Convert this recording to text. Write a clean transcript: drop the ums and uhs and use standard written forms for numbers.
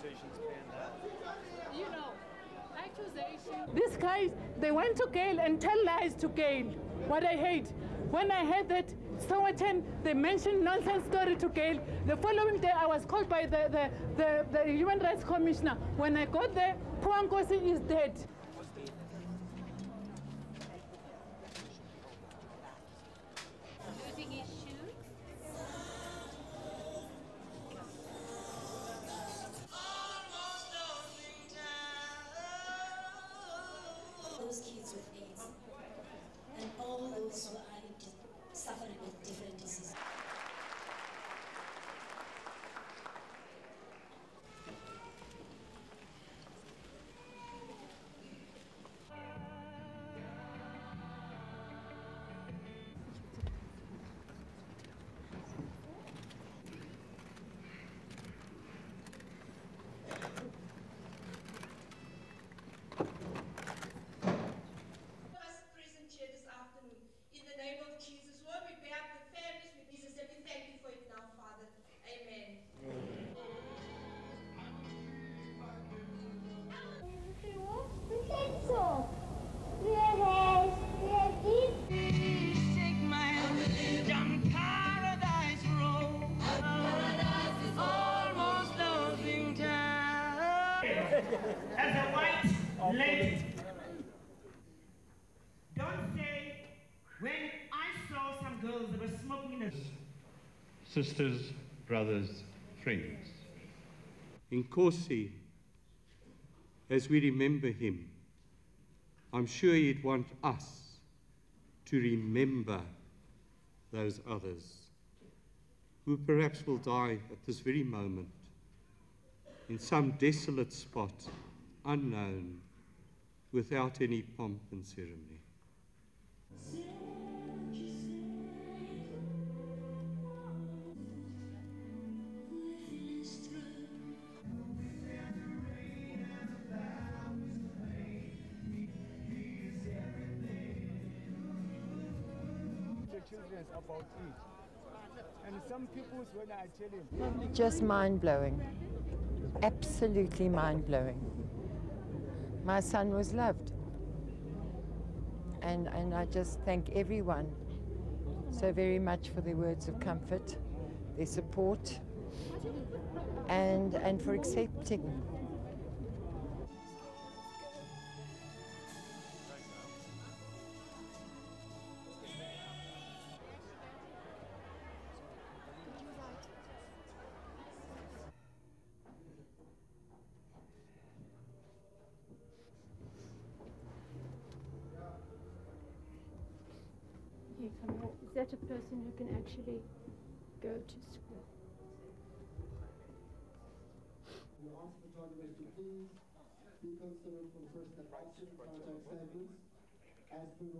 accusations panned out? You know, accusations. These guys, they went to Gail and tell lies to Gail. What I hate. When I heard that Sowetan, they mentioned nonsense story to Gail. The following day, I was called by the Human Rights Commissioner. When I got there, poor Nkosi is dead. Losing his shoes. Those kids with AIDS and all those who are suffering with different diseases. In the name of Jesus, Lord, we bear up the families with Jesus, and we thank you for it now, Father. Amen. As a white lady, don't say, when I saw some girls that were smoking in a... Sisters, brothers, friends. Nkosi, as we remember him, I'm sure he'd want us to remember those others who perhaps will die at this very moment in some desolate spot, unknown, without any pomp and ceremony. The children about it, and some people, when I tell him, just mind-blowing, absolutely mind-blowing. My son was loved. And I just thank everyone so very much for their words of comfort, their support, and for accepting. Is that a person who can actually go to school? We ask the photographers to please be considerate for the first and second contact statements as per